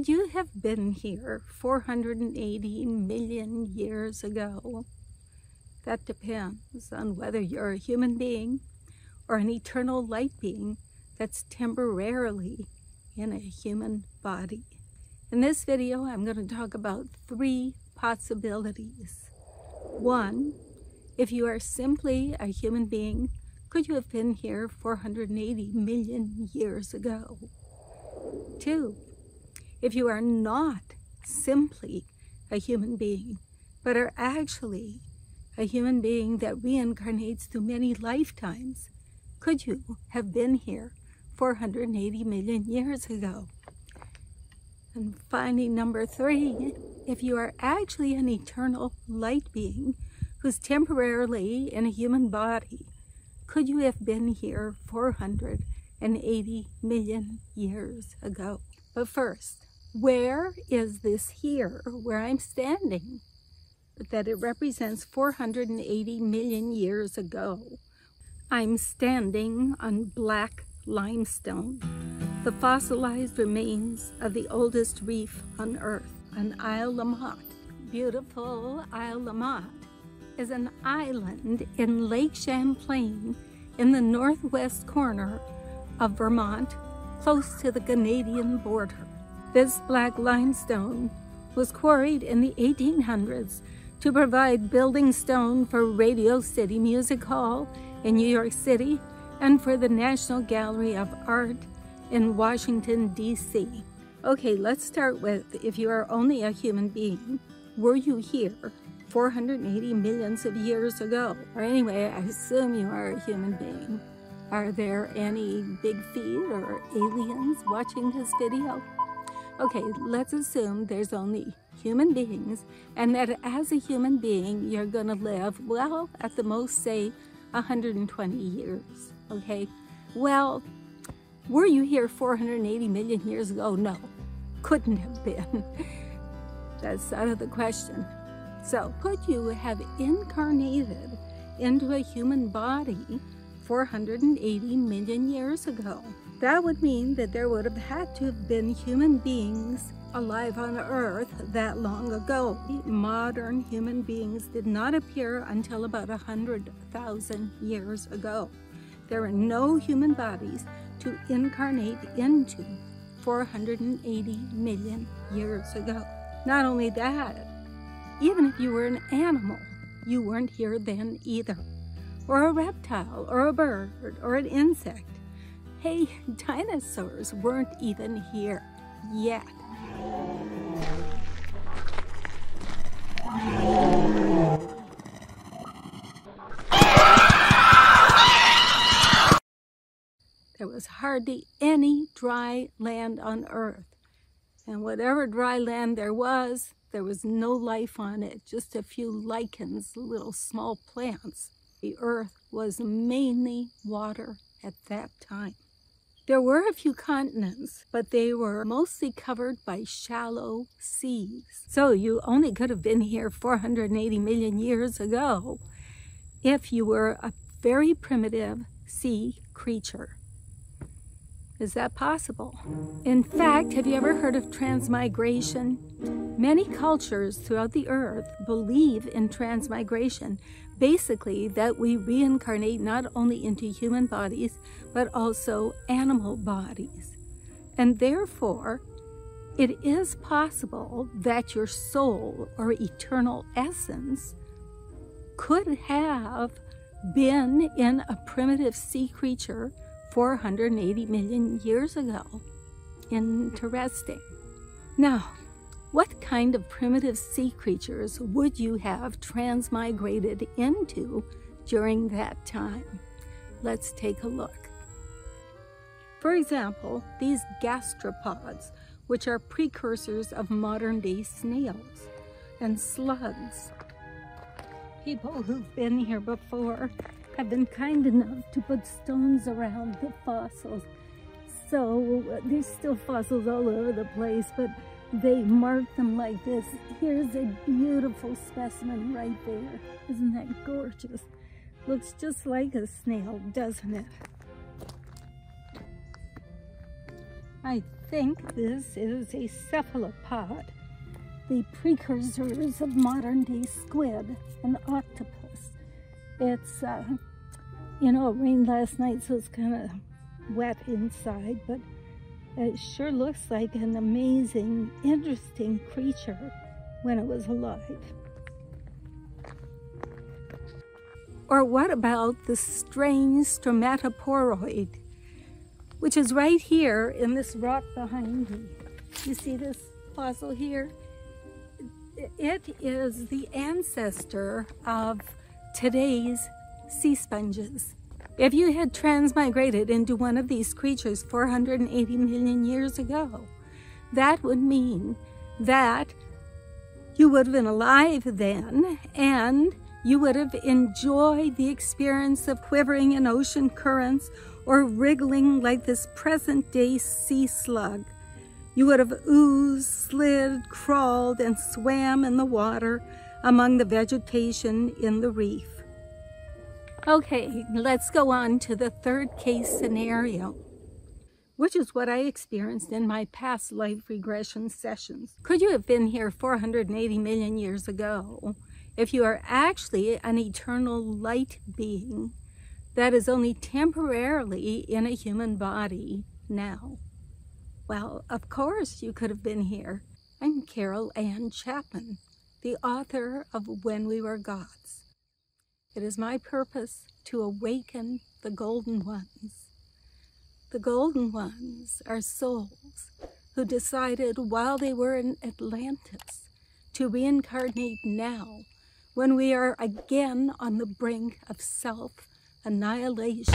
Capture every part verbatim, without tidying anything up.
could you have been here four hundred eighty million years ago? That depends on whether you're a human being or an eternal light being that's temporarily in a human body. In this video, I'm going to talk about three possibilities. One, if you are simply a human being, could you have been here four hundred eighty million years ago? Two, if you are not simply a human being, but are actually a human being that reincarnates through many lifetimes, could you have been here four hundred eighty million years ago? And finally, number three, if you are actually an eternal light being who's temporarily in a human body, could you have been here four hundred eighty million years ago? But first, where is this here where I'm standing? That it represents four hundred eighty million years ago. I'm standing on black limestone, the fossilized remains of the oldest reef on Earth, on Isle La Motte. Beautiful Isle La Motte is an island in Lake Champlain in the northwest corner of Vermont, close to the Canadian border. This black limestone was quarried in the eighteen hundreds to provide building stone for Radio City Music Hall in New York City and for the National Gallery of Art in Washington, D C Okay, let's start with, if you are only a human being, were you here four hundred eighty millions of years ago? Or anyway, I assume you are a human being. Are there any big feet or aliens watching this video? Okay, let's assume there's only human beings and that as a human being, you're gonna live, well, at the most, say, one hundred twenty years, okay? Well, were you here four hundred eighty million years ago? No, couldn't have been. That's out of the question. So, could you have incarnated into a human body four hundred eighty million years ago? That would mean that there would have had to have been human beings alive on Earth that long ago. Modern human beings did not appear until about one hundred thousand years ago. There are no human bodies to incarnate into four hundred eighty million years ago. Not only that, even if you were an animal, you weren't here then either, or a reptile, or a bird, or an insect. Hey, dinosaurs weren't even here yet. There was hardly any dry land on Earth. And whatever dry land there was, there was no life on it, just a few lichens, little small plants. The Earth was mainly water at that time. There were a few continents, but they were mostly covered by shallow seas. So you only could have been here four hundred eighty million years ago if you were a very primitive sea creature. Is that possible? In fact, have you ever heard of transmigration? Many cultures throughout the Earth believe in transmigration. Basically, that we reincarnate not only into human bodies, but also animal bodies. And therefore, it is possible that your soul or eternal essence could have been in a primitive sea creature four hundred eighty million years ago. Interesting. Now, what kind of primitive sea creatures would you have transmigrated into during that time? Let's take a look. For example, these gastropods, which are precursors of modern-day snails and slugs. People who've been here before have been kind enough to put stones around the fossils. So there's still fossils all over the place, but they marked them like this. Here's a beautiful specimen right there. Isn't that gorgeous? Looks just like a snail, doesn't it? I think this is a cephalopod, the precursors of modern-day squid and octopus. It's, uh, you know, it rained last night, so it's kind of wet inside, but it sure looks like an amazing, interesting creature when it was alive. Or what about the strange stromatoporoid, which is right here in this rock behind me? You see this fossil here? It is the ancestor of today's sea sponges. If you had transmigrated into one of these creatures four hundred eighty million years ago, that would mean that you would have been alive then, and you would have enjoyed the experience of quivering in ocean currents or wriggling like this present-day sea slug. You would have oozed, slid, crawled, and swam in the water among the vegetation in the reef. Okay, let's go on to the third case scenario, which is what I experienced in my past life regression sessions. Could you have been here four hundred eighty million years ago if you are actually an eternal light being that is only temporarily in a human body now? Well, of course you could have been here. I'm Carol Ann Chapman, the author of When We Were Gods. It is my purpose to awaken the Golden Ones. The Golden Ones are souls who decided while they were in Atlantis to reincarnate now when we are again on the brink of self-annihilation,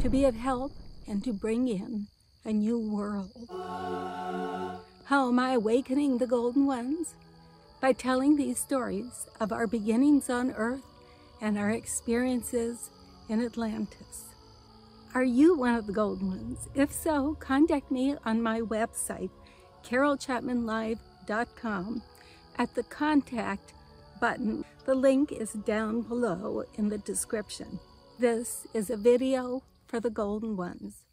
to be of help and to bring in a new world. How am I awakening the Golden Ones? By telling these stories of our beginnings on Earth and our experiences in Atlantis. Are you one of the Golden Ones? If so, contact me on my website, Carol Chapman Live dot com, at the contact button. The link is down below in the description. This is a video for the Golden Ones.